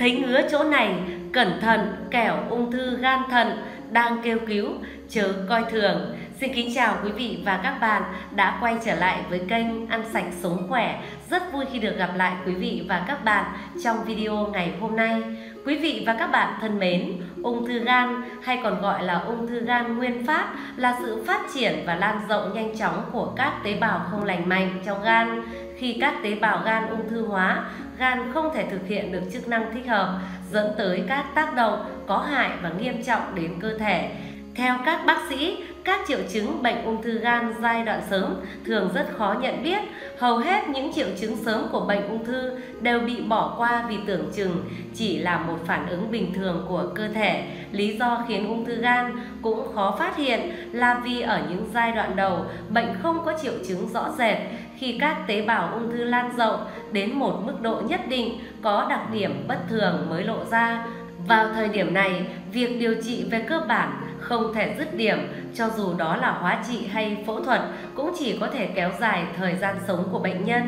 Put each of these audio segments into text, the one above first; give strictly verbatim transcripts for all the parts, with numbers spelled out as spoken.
Thấy ngứa chỗ này, cẩn thận, kẻo ung thư gan thận đang kêu cứu, chớ coi thường. Xin kính chào quý vị và các bạn đã quay trở lại với kênh Ăn Sạch Sống Khỏe. Rất vui khi được gặp lại quý vị và các bạn trong video ngày hôm nay. Quý vị và các bạn thân mến, ung thư gan hay còn gọi là ung thư gan nguyên phát là sự phát triển và lan rộng nhanh chóng của các tế bào không lành mạnh trong gan. Khi các tế bào gan ung thư hóa, gan không thể thực hiện được chức năng thích hợp, dẫn tới các tác động có hại và nghiêm trọng đến cơ thể. Theo các bác sĩ, các triệu chứng bệnh ung thư gan giai đoạn sớm thường rất khó nhận biết. Hầu hết những triệu chứng sớm của bệnh ung thư đều bị bỏ qua vì tưởng chừng chỉ là một phản ứng bình thường của cơ thể. Lý do khiến ung thư gan cũng khó phát hiện là vì ở những giai đoạn đầu, bệnh không có triệu chứng rõ rệt. Khi các tế bào ung thư lan rộng đến một mức độ nhất định, có đặc điểm bất thường mới lộ ra. Vào thời điểm này, việc điều trị về cơ bản không thể dứt điểm, cho dù đó là hóa trị hay phẫu thuật cũng chỉ có thể kéo dài thời gian sống của bệnh nhân.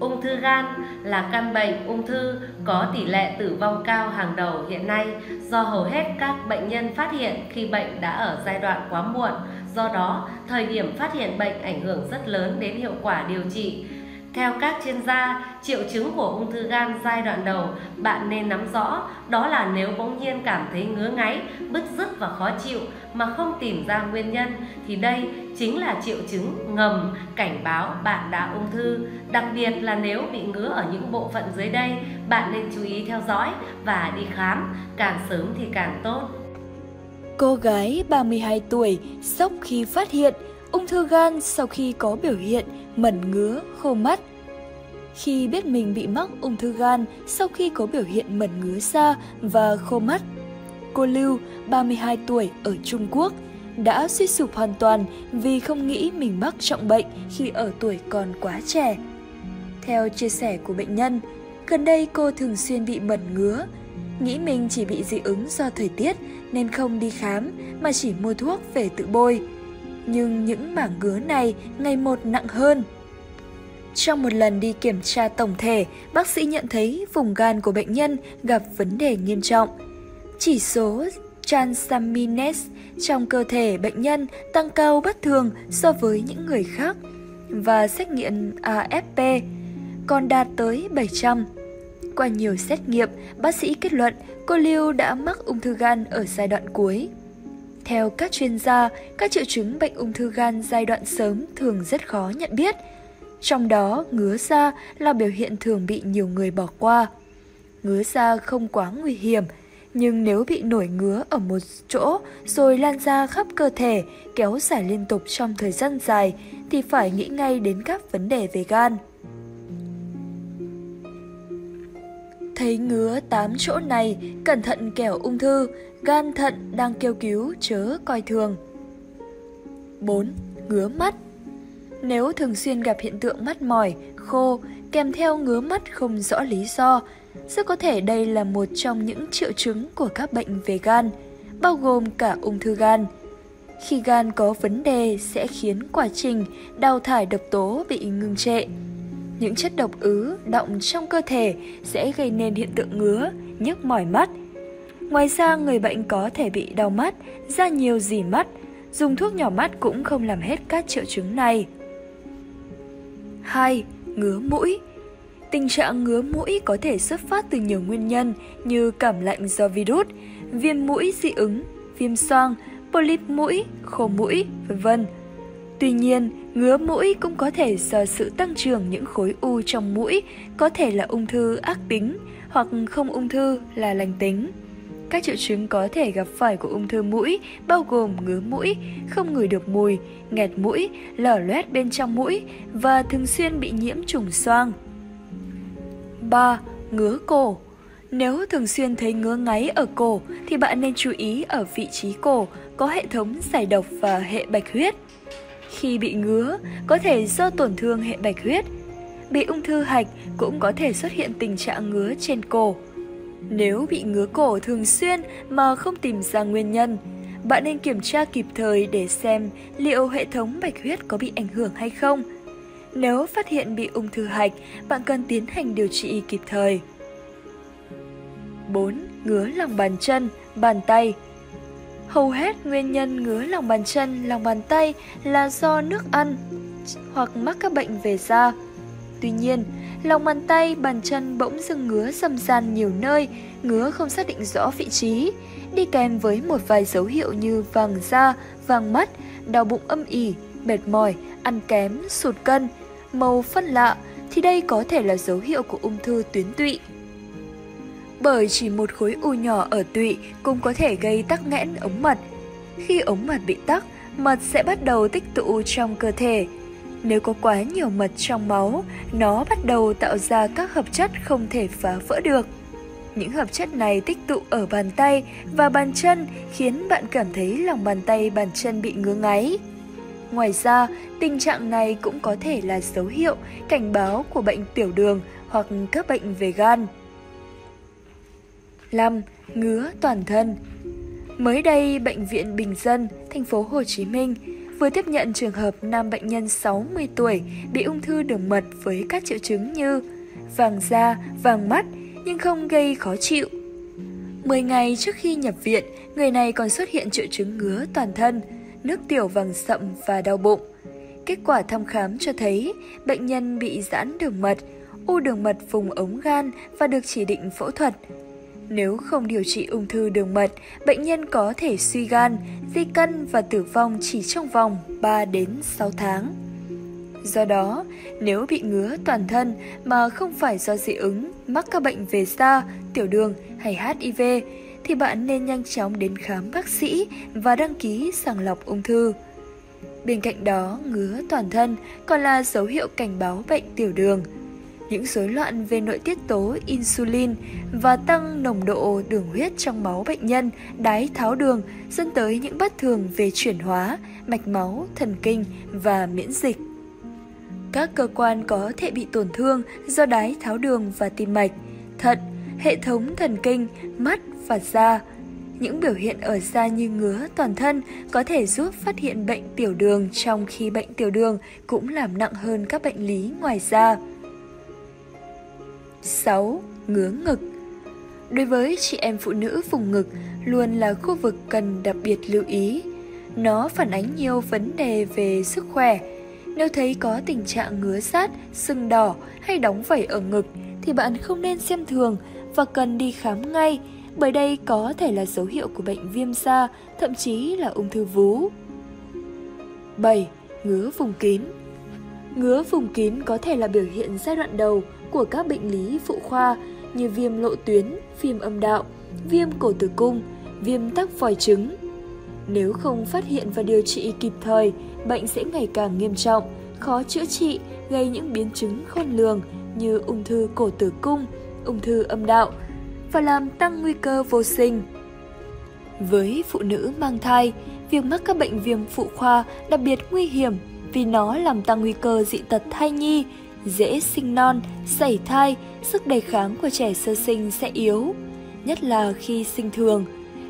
Ung thư gan là căn bệnh ung thư có tỷ lệ tử vong cao hàng đầu hiện nay, do hầu hết các bệnh nhân phát hiện khi bệnh đã ở giai đoạn quá muộn. Do đó, thời điểm phát hiện bệnh ảnh hưởng rất lớn đến hiệu quả điều trị. Theo các chuyên gia, triệu chứng của ung thư gan giai đoạn đầu bạn nên nắm rõ, đó là nếu bỗng nhiên cảm thấy ngứa ngáy, bứt rứt và khó chịu mà không tìm ra nguyên nhân thì đây chính là triệu chứng ngầm cảnh báo bạn đã ung thư. Đặc biệt là nếu bị ngứa ở những bộ phận dưới đây, bạn nên chú ý theo dõi và đi khám, càng sớm thì càng tốt. Cô gái ba mươi hai tuổi sốc khi phát hiện ung thư gan sau khi có biểu hiện mẩn ngứa, khô mắt. Khi biết mình bị mắc ung thư gan sau khi có biểu hiện mẩn ngứa da và khô mắt, cô Lưu, ba mươi hai tuổi ở Trung Quốc, đã suy sụp hoàn toàn vì không nghĩ mình mắc trọng bệnh khi ở tuổi còn quá trẻ. Theo chia sẻ của bệnh nhân, gần đây cô thường xuyên bị mẩn ngứa, nghĩ mình chỉ bị dị ứng do thời tiết nên không đi khám mà chỉ mua thuốc về tự bôi. Nhưng những mảng ngứa này ngày một nặng hơn. Trong một lần đi kiểm tra tổng thể, bác sĩ nhận thấy vùng gan của bệnh nhân gặp vấn đề nghiêm trọng. Chỉ số transaminase trong cơ thể bệnh nhân tăng cao bất thường so với những người khác và xét nghiệm A F P còn đạt tới bảy trăm. Qua nhiều xét nghiệm, bác sĩ kết luận cô Lưu đã mắc ung thư gan ở giai đoạn cuối. Theo các chuyên gia, các triệu chứng bệnh ung thư gan giai đoạn sớm thường rất khó nhận biết. Trong đó, ngứa da là biểu hiện thường bị nhiều người bỏ qua. Ngứa da không quá nguy hiểm, nhưng nếu bị nổi ngứa ở một chỗ rồi lan ra khắp cơ thể, kéo dài liên tục trong thời gian dài thì phải nghĩ ngay đến các vấn đề về gan. Thấy ngứa tám chỗ này, cẩn thận kẻo ung thư, gan thận đang kêu cứu chớ coi thường. bốn. Ngứa mắt. Nếu thường xuyên gặp hiện tượng mắt mỏi, khô, kèm theo ngứa mắt không rõ lý do, rất có thể đây là một trong những triệu chứng của các bệnh về gan, bao gồm cả ung thư gan. Khi gan có vấn đề sẽ khiến quá trình đào thải độc tố bị ngừng trệ. Những chất độc ứ đọng trong cơ thể sẽ gây nên hiện tượng ngứa, nhức mỏi mắt. Ngoài ra, người bệnh có thể bị đau mắt, da nhiều rỉ mắt, dùng thuốc nhỏ mắt cũng không làm hết các triệu chứng này. hai. Ngứa mũi. Tình trạng ngứa mũi có thể xuất phát từ nhiều nguyên nhân như cảm lạnh do virus, viêm mũi dị ứng, viêm xoang, polyp mũi, khô mũi, vân vân. Tuy nhiên, ngứa mũi cũng có thể do sự tăng trưởng những khối u trong mũi, có thể là ung thư ác tính hoặc không ung thư là lành tính. Các triệu chứng có thể gặp phải của ung thư mũi bao gồm ngứa mũi, không ngửi được mùi, nghẹt mũi, lở loét bên trong mũi và thường xuyên bị nhiễm trùng xoang. ba. Ngứa cổ. Nếu thường xuyên thấy ngứa ngáy ở cổ thì bạn nên chú ý ở vị trí cổ có hệ thống giải độc và hệ bạch huyết. Khi bị ngứa, có thể do tổn thương hệ bạch huyết. Bị ung thư hạch cũng có thể xuất hiện tình trạng ngứa trên cổ. Nếu bị ngứa cổ thường xuyên mà không tìm ra nguyên nhân, bạn nên kiểm tra kịp thời để xem liệu hệ thống bạch huyết có bị ảnh hưởng hay không. Nếu phát hiện bị ung thư hạch, bạn cần tiến hành điều trị kịp thời. bốn. Ngứa lòng bàn chân, bàn tay. Hầu hết nguyên nhân ngứa lòng bàn chân, lòng bàn tay là do nước ăn hoặc mắc các bệnh về da. Tuy nhiên, lòng bàn tay, bàn chân bỗng dưng ngứa rầm ràn nhiều nơi, ngứa không xác định rõ vị trí, đi kèm với một vài dấu hiệu như vàng da, vàng mắt, đau bụng âm ỉ, mệt mỏi, ăn kém, sụt cân, màu phân lạ, thì đây có thể là dấu hiệu của ung thư tuyến tụy. Bởi chỉ một khối u nhỏ ở tụy cũng có thể gây tắc nghẽn ống mật. Khi ống mật bị tắc, mật sẽ bắt đầu tích tụ trong cơ thể. Nếu có quá nhiều mật trong máu, nó bắt đầu tạo ra các hợp chất không thể phá vỡ được. Những hợp chất này tích tụ ở bàn tay và bàn chân khiến bạn cảm thấy lòng bàn tay, bàn chân bị ngứa ngáy. Ngoài ra, tình trạng này cũng có thể là dấu hiệu cảnh báo của bệnh tiểu đường hoặc các bệnh về gan. năm. Ngứa toàn thân. Mới đây, Bệnh viện Bình Dân, thành phố Hồ Chí Minh vừa tiếp nhận trường hợp nam bệnh nhân sáu mươi tuổi bị ung thư đường mật với các triệu chứng như vàng da, vàng mắt nhưng không gây khó chịu. mười ngày trước khi nhập viện, người này còn xuất hiện triệu chứng ngứa toàn thân, nước tiểu vàng sậm và đau bụng. Kết quả thăm khám cho thấy bệnh nhân bị giãn đường mật, u đường mật vùng ống gan và được chỉ định phẫu thuật. Nếu không điều trị ung thư đường mật, bệnh nhân có thể suy gan, di căn và tử vong chỉ trong vòng ba đến sáu tháng. Do đó, nếu bị ngứa toàn thân mà không phải do dị ứng, mắc các bệnh về da, tiểu đường hay H I V, thì bạn nên nhanh chóng đến khám bác sĩ và đăng ký sàng lọc ung thư. Bên cạnh đó, ngứa toàn thân còn là dấu hiệu cảnh báo bệnh tiểu đường. Những rối loạn về nội tiết tố insulin và tăng nồng độ đường huyết trong máu bệnh nhân, đái tháo đường dẫn tới những bất thường về chuyển hóa, mạch máu, thần kinh và miễn dịch. Các cơ quan có thể bị tổn thương do đái tháo đường và tim mạch, thận, hệ thống thần kinh, mắt và da. Những biểu hiện ở da như ngứa toàn thân có thể giúp phát hiện bệnh tiểu đường, trong khi bệnh tiểu đường cũng làm nặng hơn các bệnh lý ngoài da. sáu. Ngứa ngực. Đối với chị em phụ nữ, vùng ngực luôn là khu vực cần đặc biệt lưu ý. Nó phản ánh nhiều vấn đề về sức khỏe. Nếu thấy có tình trạng ngứa sát, sưng đỏ hay đóng vảy ở ngực thì bạn không nên xem thường và cần đi khám ngay, bởi đây có thể là dấu hiệu của bệnh viêm da, thậm chí là ung thư vú. bảy. Ngứa vùng kín. Ngứa vùng kín có thể là biểu hiện giai đoạn đầu của các bệnh lý phụ khoa như viêm lộ tuyến, viêm âm đạo, viêm cổ tử cung, viêm tắc vòi trứng. Nếu không phát hiện và điều trị kịp thời, bệnh sẽ ngày càng nghiêm trọng, khó chữa trị, gây những biến chứng khôn lường như ung thư cổ tử cung, ung thư âm đạo và làm tăng nguy cơ vô sinh. Với phụ nữ mang thai, việc mắc các bệnh viêm phụ khoa đặc biệt nguy hiểm vì nó làm tăng nguy cơ dị tật thai nhi, dễ sinh non, sảy thai, sức đề kháng của trẻ sơ sinh sẽ yếu, nhất là khi sinh thường.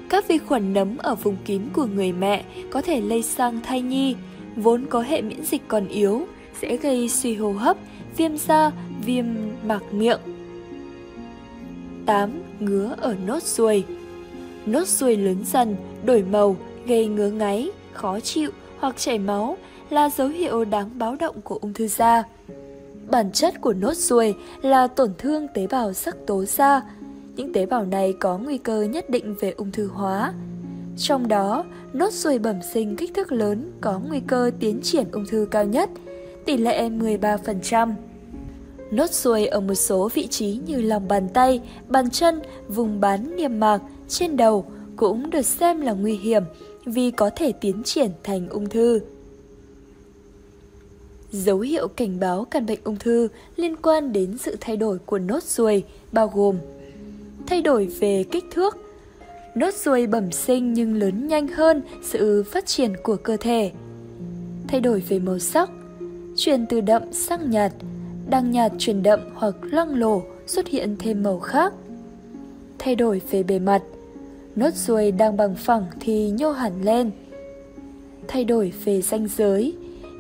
Các vi khuẩn nấm ở vùng kín của người mẹ có thể lây sang thai nhi, vốn có hệ miễn dịch còn yếu, sẽ gây suy hô hấp, viêm da, viêm mạc miệng. tám. Ngứa ở nốt ruồi. Nốt ruồi lớn dần, đổi màu, gây ngứa ngáy, khó chịu hoặc chảy máu là dấu hiệu đáng báo động của ung thư da. Bản chất của nốt ruồi là tổn thương tế bào sắc tố da. Những tế bào này có nguy cơ nhất định về ung thư hóa. Trong đó, nốt ruồi bẩm sinh kích thước lớn có nguy cơ tiến triển ung thư cao nhất, tỷ lệ mười ba phần trăm. Nốt ruồi ở một số vị trí như lòng bàn tay, bàn chân, vùng bán niêm mạc, trên đầu cũng được xem là nguy hiểm vì có thể tiến triển thành ung thư. Dấu hiệu cảnh báo căn bệnh ung thư liên quan đến sự thay đổi của nốt ruồi bao gồm: thay đổi về kích thước. Nốt ruồi bẩm sinh nhưng lớn nhanh hơn sự phát triển của cơ thể. Thay đổi về màu sắc. Chuyển từ đậm sang nhạt, đang nhạt chuyển đậm hoặc loang lổ, xuất hiện thêm màu khác. Thay đổi về bề mặt. Nốt ruồi đang bằng phẳng thì nhô hẳn lên. Thay đổi về ranh giới.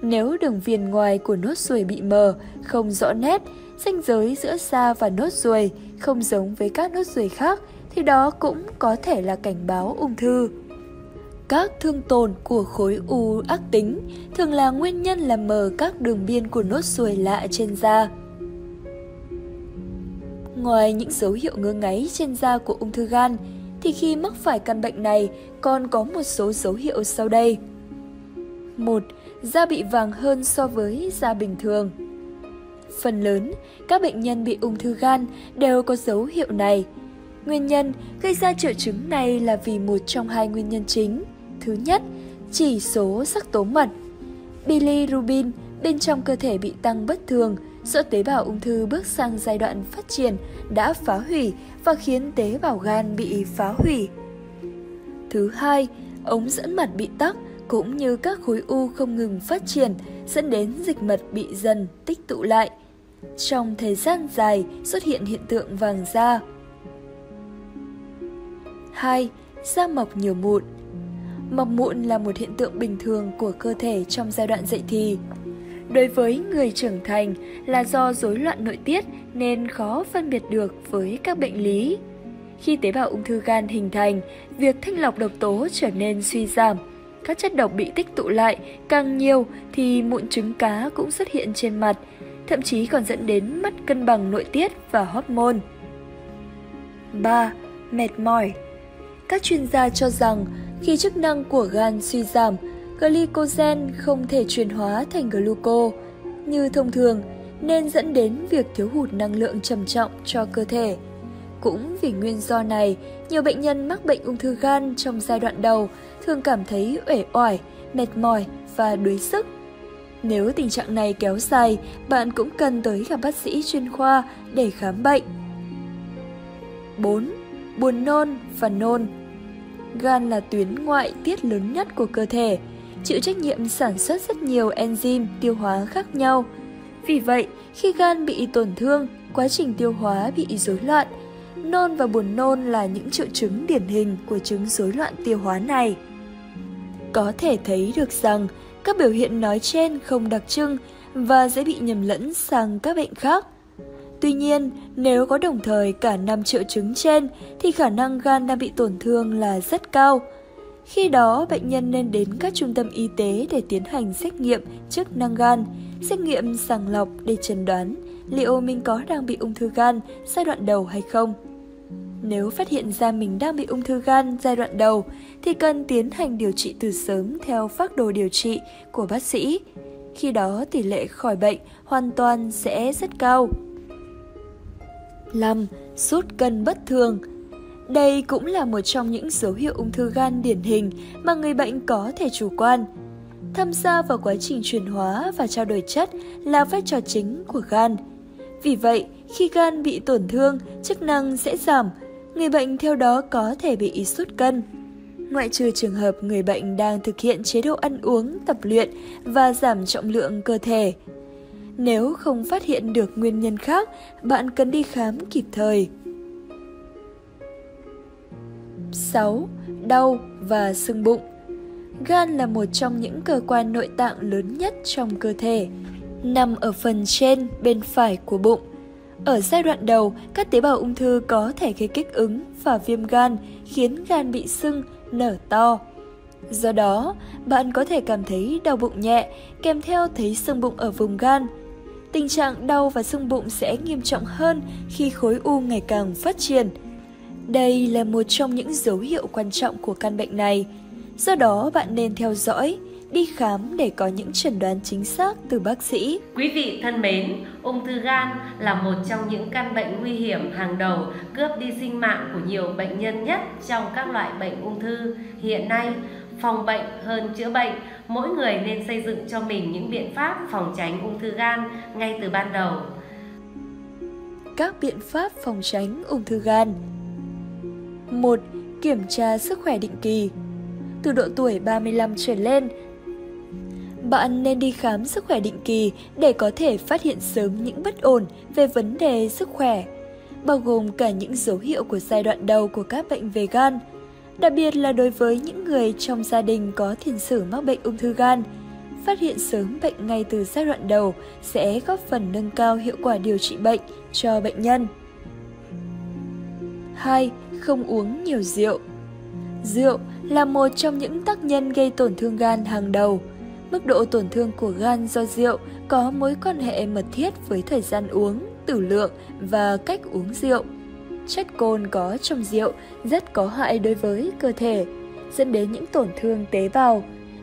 Nếu đường viền ngoài của nốt ruồi bị mờ, không rõ nét, ranh giới giữa da và nốt ruồi không giống với các nốt ruồi khác thì đó cũng có thể là cảnh báo ung thư. Các thương tổn của khối u ác tính thường là nguyên nhân làm mờ các đường biên của nốt ruồi lạ trên da. Ngoài những dấu hiệu ngứa ngáy trên da của ung thư gan, thì khi mắc phải căn bệnh này còn có một số dấu hiệu sau đây. một. Da bị vàng hơn so với da bình thường. Phần lớn, các bệnh nhân bị ung thư gan đều có dấu hiệu này. Nguyên nhân gây ra triệu chứng này là vì một trong hai nguyên nhân chính. Thứ nhất, chỉ số sắc tố mật. Bilirubin bên trong cơ thể bị tăng bất thường do tế bào ung thư bước sang giai đoạn phát triển đã phá hủy và khiến tế bào gan bị phá hủy. Thứ hai, ống dẫn mật bị tắc cũng như các khối u không ngừng phát triển dẫn đến dịch mật bị dần tích tụ lại. Trong thời gian dài xuất hiện hiện tượng vàng da. hai. Da mọc nhiều mụn. Mọc mụn là một hiện tượng bình thường của cơ thể trong giai đoạn dậy thì. Đối với người trưởng thành là do rối loạn nội tiết nên khó phân biệt được với các bệnh lý. Khi tế bào ung thư gan hình thành, việc thanh lọc độc tố trở nên suy giảm. Các chất độc bị tích tụ lại càng nhiều thì mụn trứng cá cũng xuất hiện trên mặt, thậm chí còn dẫn đến mất cân bằng nội tiết và hormone. ba. Mệt mỏi. Các chuyên gia cho rằng khi chức năng của gan suy giảm, glycogen không thể chuyển hóa thành gluco như thông thường nên dẫn đến việc thiếu hụt năng lượng trầm trọng cho cơ thể. Cũng vì nguyên do này, nhiều bệnh nhân mắc bệnh ung thư gan trong giai đoạn đầu thường cảm thấy uể oải, mệt mỏi và đuối sức. Nếu tình trạng này kéo dài, bạn cũng cần tới gặp bác sĩ chuyên khoa để khám bệnh. bốn. Buồn nôn và nôn. Gan là tuyến ngoại tiết lớn nhất của cơ thể, chịu trách nhiệm sản xuất rất nhiều enzyme tiêu hóa khác nhau. Vì vậy, khi gan bị tổn thương, quá trình tiêu hóa bị rối loạn. Nôn và buồn nôn là những triệu chứng điển hình của chứng rối loạn tiêu hóa này. Có thể thấy được rằng các biểu hiện nói trên không đặc trưng và dễ bị nhầm lẫn sang các bệnh khác. Tuy nhiên, nếu có đồng thời cả năm triệu chứng trên thì khả năng gan đang bị tổn thương là rất cao. Khi đó, bệnh nhân nên đến các trung tâm y tế để tiến hành xét nghiệm chức năng gan, xét nghiệm sàng lọc để chẩn đoán liệu mình có đang bị ung thư gan giai đoạn đầu hay không. Nếu phát hiện ra mình đang bị ung thư gan giai đoạn đầu thì cần tiến hành điều trị từ sớm theo phác đồ điều trị của bác sĩ. Khi đó, tỷ lệ khỏi bệnh hoàn toàn sẽ rất cao. năm. Sút cân bất thường. Đây cũng là một trong những dấu hiệu ung thư gan điển hình mà người bệnh có thể chủ quan. Tham gia vào quá trình chuyển hóa và trao đổi chất là vai trò chính của gan. Vì vậy, khi gan bị tổn thương, chức năng sẽ giảm, người bệnh theo đó có thể bị sút cân. Ngoại trừ trường hợp người bệnh đang thực hiện chế độ ăn uống, tập luyện và giảm trọng lượng cơ thể. Nếu không phát hiện được nguyên nhân khác, bạn cần đi khám kịp thời. sáu. Đau và sưng bụng. Gan là một trong những cơ quan nội tạng lớn nhất trong cơ thể, nằm ở phần trên bên phải của bụng. Ở giai đoạn đầu, các tế bào ung thư có thể gây kích ứng và viêm gan, khiến gan bị sưng, nở to. Do đó, bạn có thể cảm thấy đau bụng nhẹ, kèm theo thấy sưng bụng ở vùng gan. Tình trạng đau và sưng bụng sẽ nghiêm trọng hơn khi khối u ngày càng phát triển. Đây là một trong những dấu hiệu quan trọng của căn bệnh này. Do đó, bạn nên theo dõi, đi khám để có những chẩn đoán chính xác từ bác sĩ. Quý vị thân mến, ung thư gan là một trong những căn bệnh nguy hiểm hàng đầu cướp đi sinh mạng của nhiều bệnh nhân nhất trong các loại bệnh ung thư. Hiện nay, phòng bệnh hơn chữa bệnh, mỗi người nên xây dựng cho mình những biện pháp phòng tránh ung thư gan ngay từ ban đầu. Các biện pháp phòng tránh ung thư gan. một. Kiểm tra sức khỏe định kỳ. Từ độ tuổi ba mươi lăm trở lên, bạn nên đi khám sức khỏe định kỳ để có thể phát hiện sớm những bất ổn về vấn đề sức khỏe, bao gồm cả những dấu hiệu của giai đoạn đầu của các bệnh về gan, đặc biệt là đối với những người trong gia đình có tiền sử mắc bệnh ung thư gan. Phát hiện sớm bệnh ngay từ giai đoạn đầu sẽ góp phần nâng cao hiệu quả điều trị bệnh cho bệnh nhân. hai. Không uống nhiều rượu. Rượu là một trong những tác nhân gây tổn thương gan hàng đầu. Mức độ tổn thương của gan do rượu có mối quan hệ mật thiết với thời gian uống, tử lượng và cách uống rượu. Chất cồn có trong rượu rất có hại đối với cơ thể, dẫn đến những tổn thương tế bào,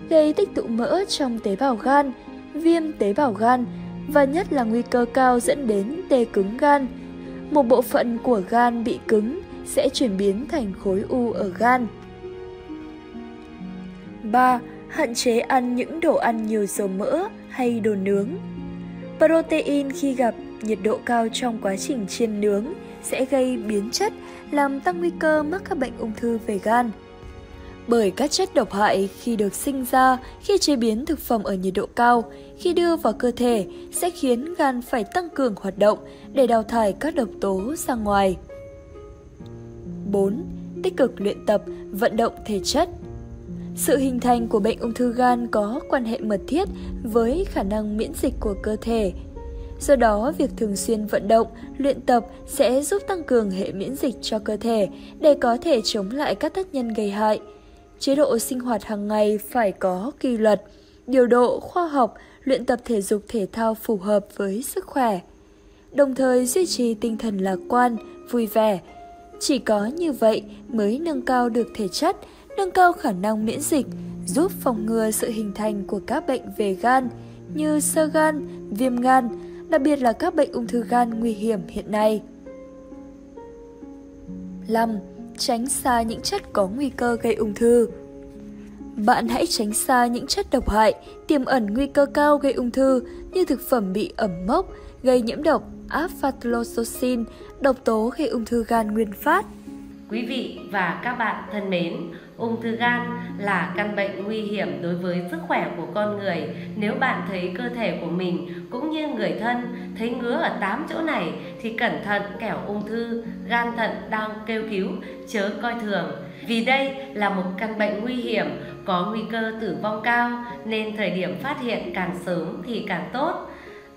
gây tích tụ mỡ trong tế bào gan, viêm tế bào gan và nhất là nguy cơ cao dẫn đến tê cứng gan. Một bộ phận của gan bị cứng sẽ chuyển biến thành khối u ở gan. ba. Hạn chế ăn những đồ ăn nhiều dầu mỡ hay đồ nướng. Protein khi gặp nhiệt độ cao trong quá trình chiên nướng sẽ gây biến chất, làm tăng nguy cơ mắc các bệnh ung thư về gan. Bởi các chất độc hại khi được sinh ra, khi chế biến thực phẩm ở nhiệt độ cao, khi đưa vào cơ thể sẽ khiến gan phải tăng cường hoạt động để đào thải các độc tố ra ngoài. bốn. Tích cực luyện tập, vận động thể chất. Sự hình thành của bệnh ung thư gan có quan hệ mật thiết với khả năng miễn dịch của cơ thể. Do đó, việc thường xuyên vận động, luyện tập sẽ giúp tăng cường hệ miễn dịch cho cơ thể để có thể chống lại các tác nhân gây hại. Chế độ sinh hoạt hàng ngày phải có kỷ luật, điều độ, khoa học, luyện tập thể dục thể thao phù hợp với sức khỏe. Đồng thời duy trì tinh thần lạc quan, vui vẻ. Chỉ có như vậy mới nâng cao được thể chất, nâng cao khả năng miễn dịch, giúp phòng ngừa sự hình thành của các bệnh về gan như xơ gan, viêm gan, đặc biệt là các bệnh ung thư gan nguy hiểm hiện nay. năm. Tránh xa những chất có nguy cơ gây ung thư. Bạn hãy tránh xa những chất độc hại, tiềm ẩn nguy cơ cao gây ung thư như thực phẩm bị ẩm mốc, gây nhiễm độc, aflatoxin, độc tố gây ung thư gan nguyên phát. Quý vị và các bạn thân mến, ung thư gan là căn bệnh nguy hiểm đối với sức khỏe của con người. Nếu bạn thấy cơ thể của mình cũng như người thân thấy ngứa ở tám chỗ này thì cẩn thận kẻo ung thư gan thận đang kêu cứu, chớ coi thường. Vì đây là một căn bệnh nguy hiểm, có nguy cơ tử vong cao nên thời điểm phát hiện càng sớm thì càng tốt,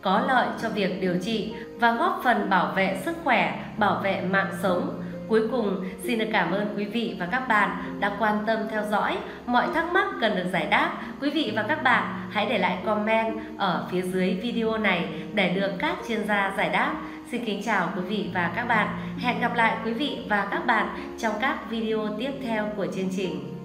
có lợi cho việc điều trị và góp phần bảo vệ sức khỏe, bảo vệ mạng sống. Cuối cùng, xin được cảm ơn quý vị và các bạn đã quan tâm theo dõi. Mọi thắc mắc cần được giải đáp, quý vị và các bạn hãy để lại comment ở phía dưới video này để được các chuyên gia giải đáp. Xin kính chào quý vị và các bạn. Hẹn gặp lại quý vị và các bạn trong các video tiếp theo của chương trình.